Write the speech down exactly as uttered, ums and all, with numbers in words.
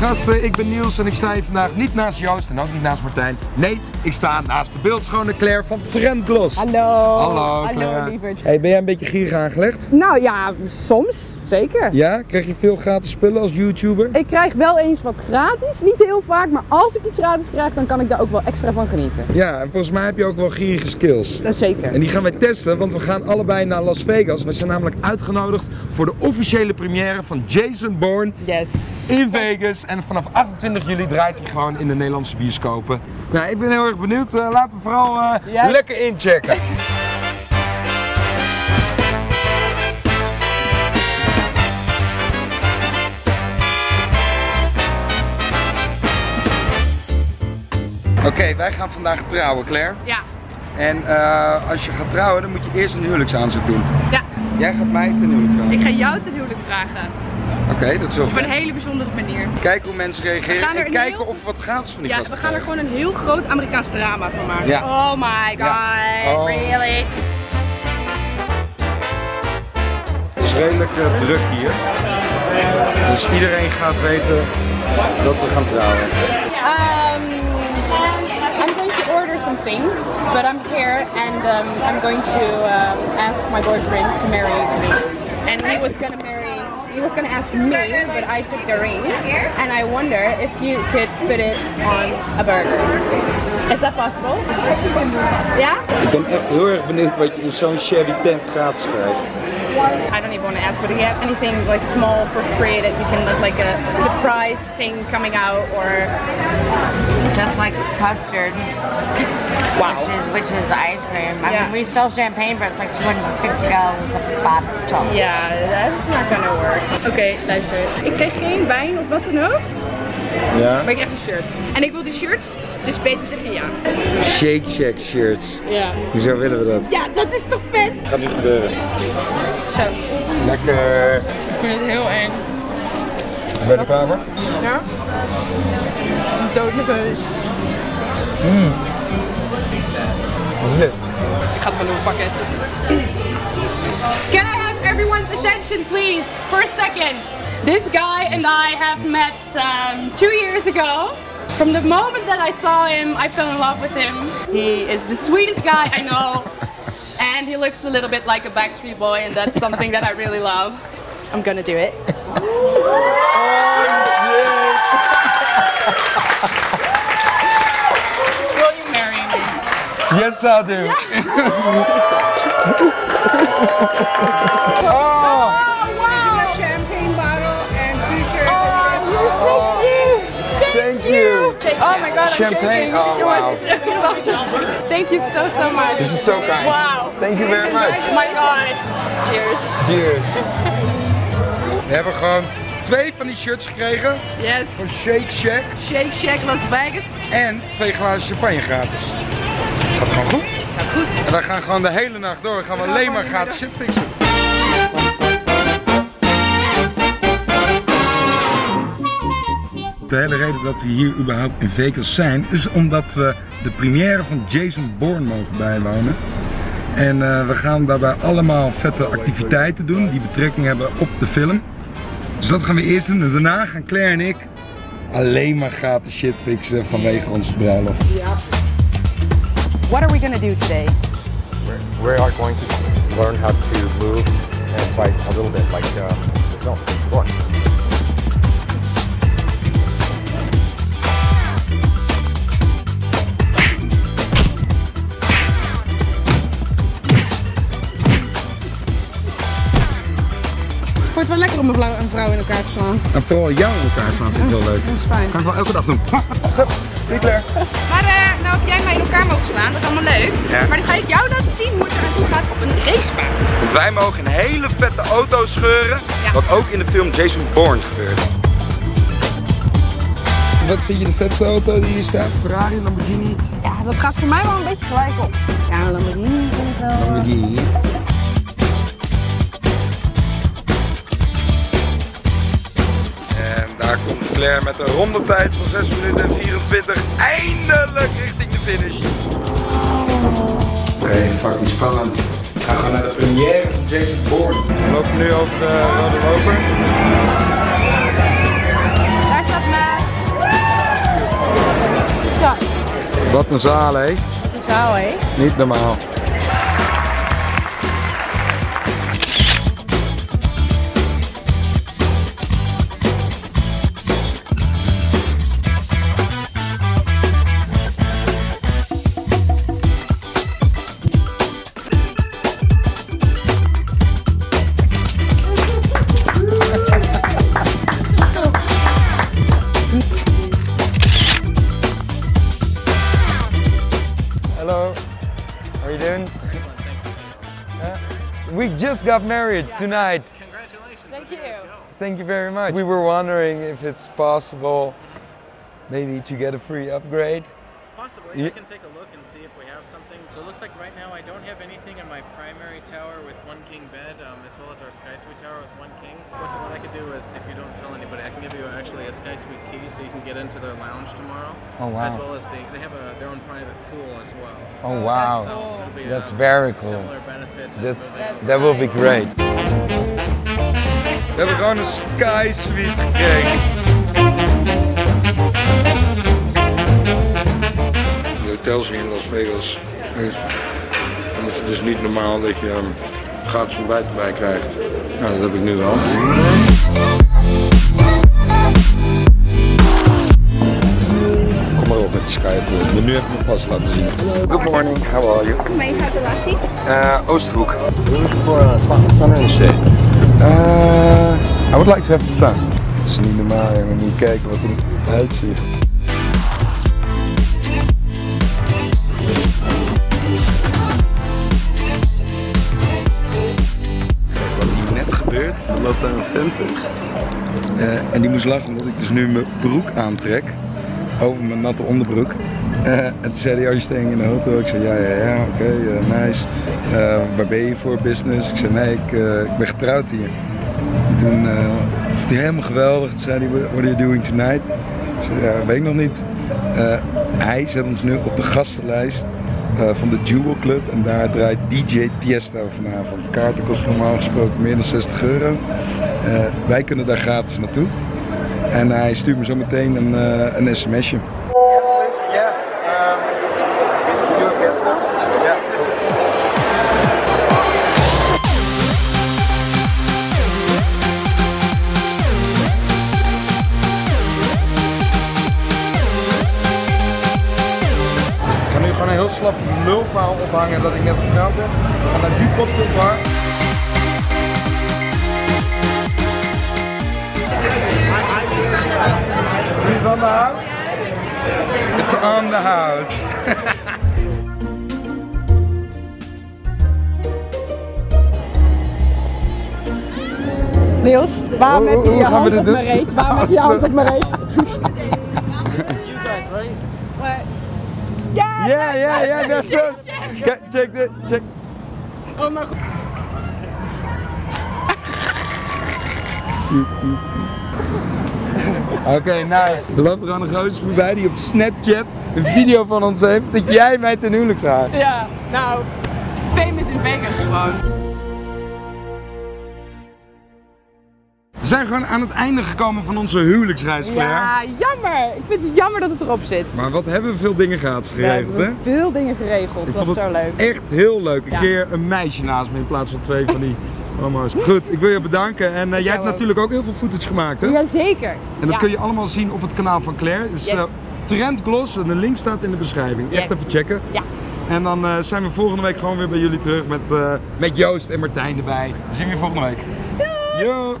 gasten, ik ben Niels en ik sta hier vandaag niet naast Joost en ook niet naast Martijn. Nee, ik sta naast de beeldschone Claire van Trendgloss. Hallo. Hallo, hallo lieverd. Hey, ben jij een beetje gierig aangelegd? Nou ja, soms. Zeker. Ja? Krijg je veel gratis spullen als YouTuber? Ik krijg wel eens wat gratis, niet heel vaak, maar als ik iets gratis krijg, dan kan ik daar ook wel extra van genieten. Ja, en volgens mij heb je ook wel gierige skills. Dat zeker. En die gaan wij testen, want we gaan allebei naar Las Vegas. We zijn namelijk uitgenodigd voor de officiële première van Jason Bourne. Yes. In Vegas. En vanaf achtentwintig juli draait hij gewoon in de Nederlandse bioscopen. Nou, ik ben heel erg benieuwd. Uh, laten we vooral uh, yes. lekker inchecken. Oké, okay, wij gaan vandaag trouwen, Claire. Ja. En uh, als je gaat trouwen, dan moet je eerst een huwelijksaanzoek doen. Ja. Jij gaat mij ten huwelijk vragen. Ik ga jou ten huwelijk vragen. Oké, okay, dat is heel fijn. Op een hele bijzondere manier. Kijken hoe mensen reageren en kijken heel... of wat gaats van die gasten. Ja, we gaan er gewoon een heel groot Amerikaans drama van maken. Ja. Oh my god, ja. Oh. Really? Het is redelijk uh, druk hier. Dus iedereen gaat weten dat we gaan trouwen. Um... things, but I'm here and um, I'm going to um, ask my boyfriend to marry me. And he was gonna marry, he was gonna ask me, but I took the ring. And I wonder if you could put it on a burger. Is dat possible? Ja? Ik ben echt heel erg benieuwd wat je in zo'n shabby tent gratis krijgt. I don't even want to ask, but do you have anything like small for free that you can look like a surprise thing coming out or just like custard? Wow. Which is, which is ice cream. I yeah. mean, we sell champagne, but it's like tweehonderdvijftig dollars a bottle. Yeah, that's not gonna work. Oké, okay, luister. Ik krijg geen wijn of wat dan ook. Ja. Maar ik krijg een shirt. En ik wil die shirts. Dus beter zeggen ja. Shake Shack shirts. Ja. Hoezo willen we dat? Ja, dat is toch vet? Gaat niet gebeuren. Zo. Lekker. Ik vind het heel eng. Ben je er klaar voor? Ja. Doodnerveus. Mm. Wat is dit? Ik ga het van doen, pak het. Can I have everyone's attention please? For a second. This guy and I have met um, two years ago. From the moment that I saw him, I fell in love with him. He is the sweetest guy I know. And he looks a little bit like a Backstreet Boy, and that's something that I really love. I'm gonna do it. Oh, will you marry me? Yes, I'll do. Yes. Oh. Oh my god, champagne. Oh, wow. Thank you so, so much. This is so kind. Wow. Thank you very much. Oh my god. Cheers. Cheers. We hebben gewoon twee van die shirts gekregen. Yes. Voor Shake Shack. Shake Shack Las Vegas. En twee glazen champagne gratis. Gaat gewoon goed. Gaat goed. En dan gaan we gewoon de hele nacht door. Dan gaan we gaan alleen maar gratis shit fixen. De hele reden dat we hier überhaupt in Vegas zijn is omdat we de première van Jason Bourne mogen bijwonen. En uh, we gaan daarbij allemaal vette activiteiten doen die betrekking hebben op de film. Dus dat gaan we eerst doen en daarna gaan Claire en ik alleen maar gratis shit fixen vanwege onze bruiloft. What are we going to do today? We are going to learn how to move and fight a little bit like uh, the film. Bourne. Het wordt wel lekker om een vrouw in elkaar te slaan. En vooral jou in elkaar slaan vind ik heel leuk. Dat is fijn. Kan ik wel elke dag doen. Goed, Claire. Maar uh, nou, of jij mij in elkaar mogen slaan, dat is allemaal leuk. Ja. Maar dan ga ik jou laten zien hoe het eraan toe gaat op een racebaan. Want wij mogen een hele vette auto scheuren, ja. Wat ook in de film Jason Bourne gebeurde. Wat vind je de vetste auto die hier staat? Ferrari, Lamborghini? Ja, dat gaat voor mij wel een beetje gelijk op. Ja, Lamborghini vind ik wel... Lamborghini. Daar komt Claire met een rondetijd van zes minuten en vierentwintig eindelijk richting de finish. Oké, okay, fucking spannend. We gaan gewoon naar de première van Jason Bourne. We lopen nu over de rode loper. Daar staat mij. Wat een zaal, hé. Wat een zaal, hé. Niet normaal. Got married yeah. tonight. Congratulations. Thank you. Thank you very much. We were wondering if it's possible maybe to get a free upgrade. Possibly. Yeah. I can take a look and see if we have something. So it looks like right now I don't have anything in my primary tower with one king bed um, as well as our Sky Suite tower with one king. Which, what I could do is, if you don't tell anybody, I can give you actually a Sky Suite key so you can get into their lounge tomorrow. Oh wow. As well as they, they have a, their own private pool as well. Oh wow. That's, so it'll be, that's um, very cool. Similar benefits. That, that, that will be great. We hebben gewoon een Sky Suite gekregen. Hotels hier in Las Vegas. En het is dus niet normaal dat je um, gratis ontbijt erbij krijgt. Nou, dat heb ik nu wel. Kom maar op met de Skype. Maar nu even mijn pas laten zien. Good morning, how are you? Mijn Hagalati. Uh, Oosthoek. We're looking for a spot with sun in the shade. Uh, I would like to have the sun. Het is niet normaal, jongen. Moet je kijken wat er uitziet. Er loopt daar een vent weg uh, en die moest lachen omdat ik dus nu mijn broek aantrek over mijn natte onderbroek uh, en toen zei hij, oh, je staying in de auto? Ik zei ja ja ja, oké, okay, uh, nice. Uh, waar ben je voor, business? Ik zei nee, ik, uh, ik ben getrouwd hier. En toen uh, vond hij helemaal geweldig. Toen zei hij, what are you doing tonight? Ik zei ja, weet ik nog niet. Uh, hij zet ons nu op de gastenlijst Uh, van de Jewel Club en daar draait D J Tiesto vanavond. De kaarten kosten normaal gesproken meer dan zestig euro. Uh, wij kunnen daar gratis naartoe. En hij stuurt me zo meteen een, uh, een sms'je. Heel slap nulverhaal ophangen dat ik net getrouwd heb. Ga naar die cocktailbar. It's on the house? It's on the house. Niels, waarom heb je je hand op mijn reet? Waarom heb je je hand op mijn reet? Yeah, yeah, yeah, yeah, that's us. Check, check this, check. Oh my god. Oké, okay, nice. Er loopt er aan een gozer voorbij die op Snapchat een video van ons heeft dat jij mij ten huwelijk vraagt. Ja, nou, famous in Vegas gewoon. We zijn gewoon aan het einde gekomen van onze huwelijksreis, Claire. Ja, jammer. Ik vind het jammer dat het erop zit. Maar wat hebben we veel dingen gratis geregeld, hè? Ja, veel dingen geregeld. Ik dat was zo leuk. Echt heel leuk. Een ja. keer een meisje naast me in plaats van twee van die homo's. Goed, ik wil je bedanken. En uh, jij ja, hebt ook. natuurlijk ook heel veel footage gemaakt, hè? Jazeker. En dat ja. kun je allemaal zien op het kanaal van Claire. Het is yes. uh, Trendgloss en de link staat in de beschrijving. Echt yes. even checken. Ja. En dan uh, zijn we volgende week gewoon weer bij jullie terug met, uh, met Joost en Martijn erbij. Dan zien we je volgende week. Doei! Yo.